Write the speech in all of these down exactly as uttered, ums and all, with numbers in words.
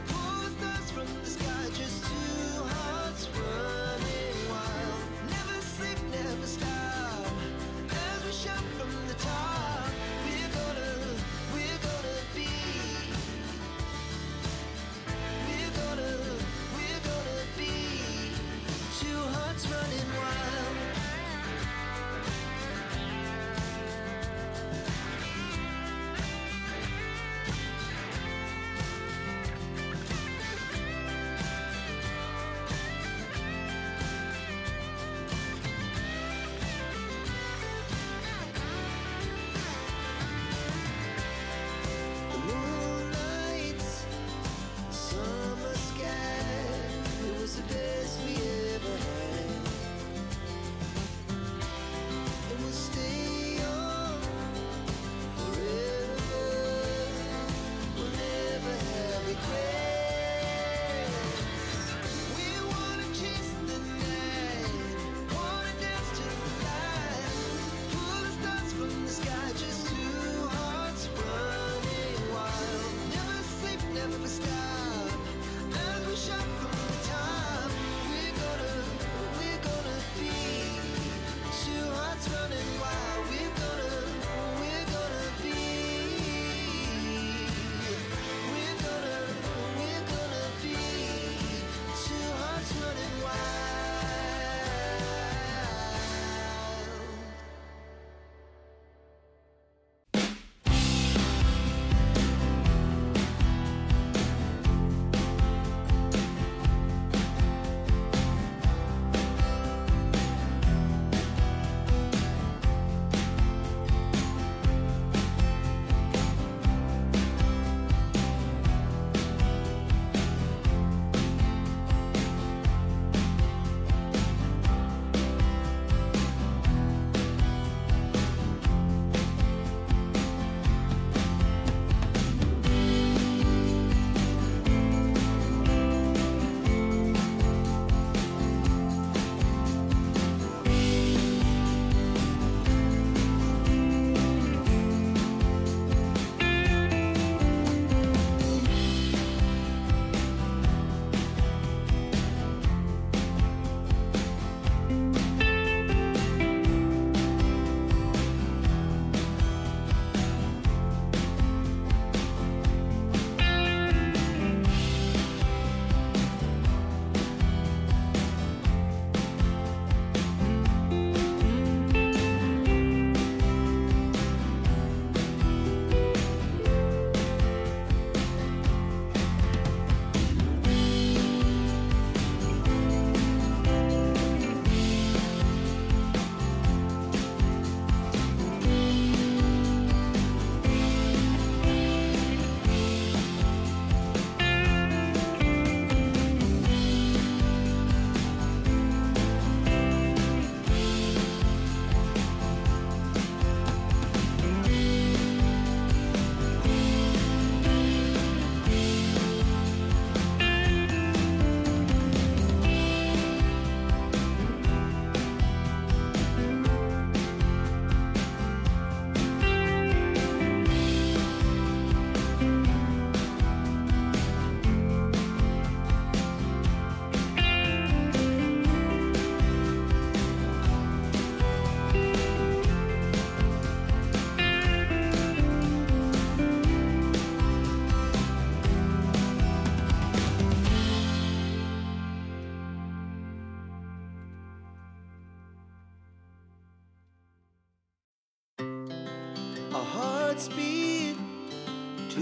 pull stars from the sky, just two hearts running wild. Never sleep, never stop, as we shout from the top. We're gonna, we're gonna be.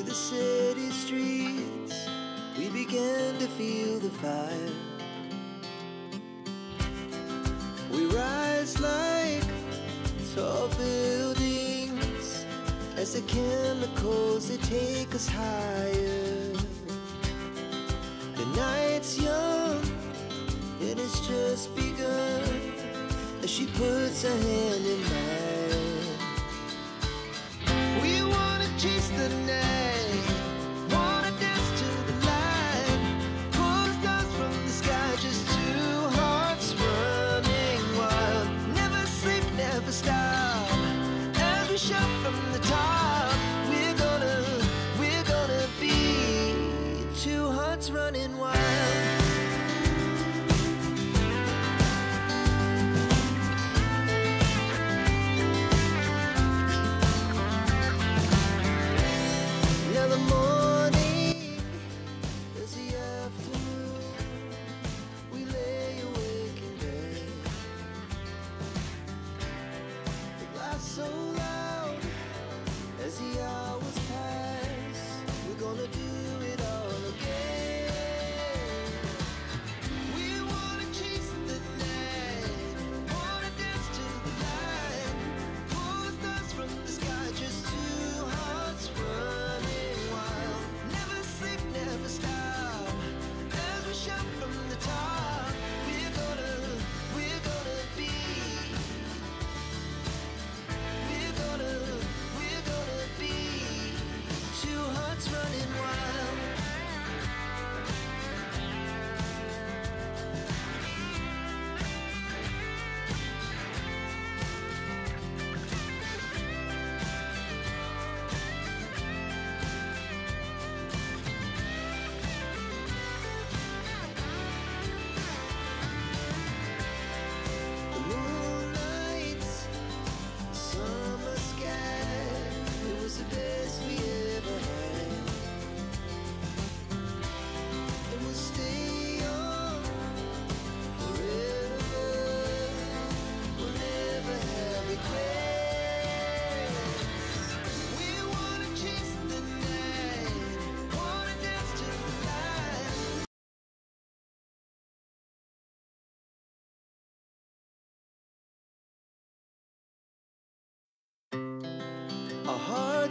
Through the city streets, we began to feel the fire. We rise like tall buildings as the chemicals, they take us higher. The night's young, and it's just begun, as she puts her hand in mine. We wanna chase the night, wanna dance to the light, pull the stars from the sky, just two hearts running wild. Never sleep, never stop, as we shout from the top. We're gonna, we're gonna be two hearts running wild. So loud as the hours pass, we're gonna do it all again. We wanna chase the night, wanna dance to the light, pull the stars from the sky, just two hearts running wild. Never sleep, never stop, as we shout from the top. We're gonna, we're gonna be.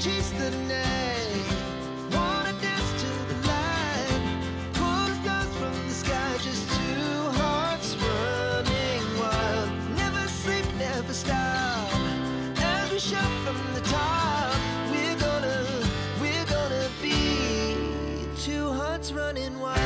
Chase the night, wanna dance to the light, pull the stars from the sky, just two hearts running wild. Never sleep, never stop, as we shout from the top. We're gonna, we're gonna be two hearts running wild.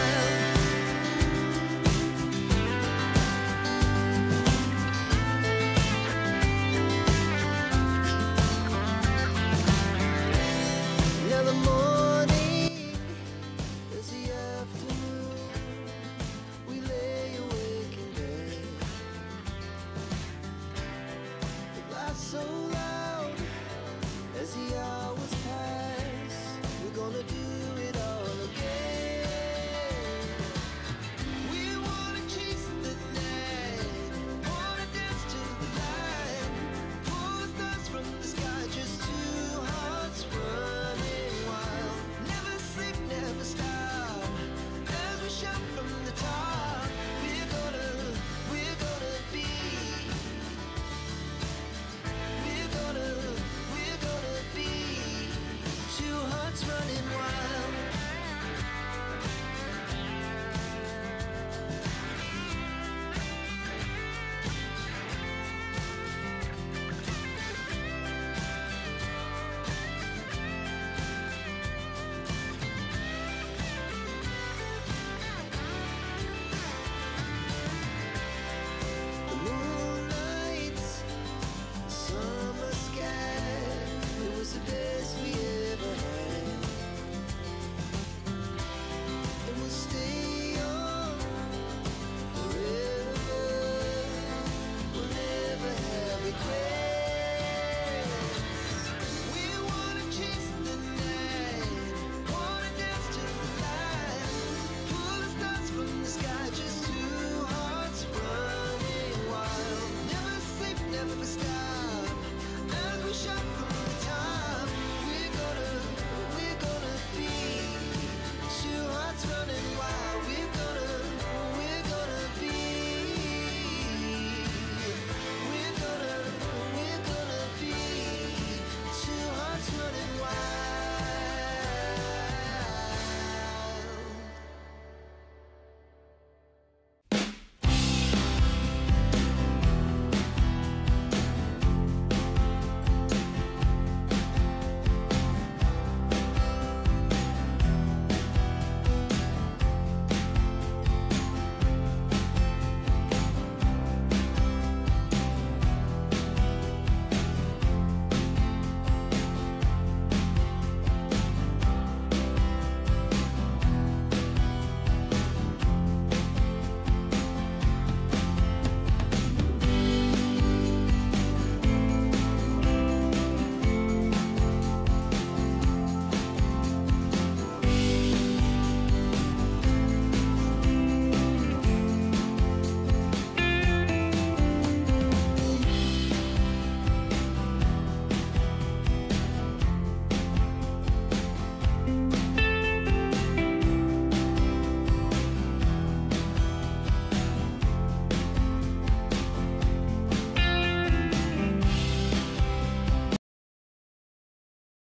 Morning is the afternoon.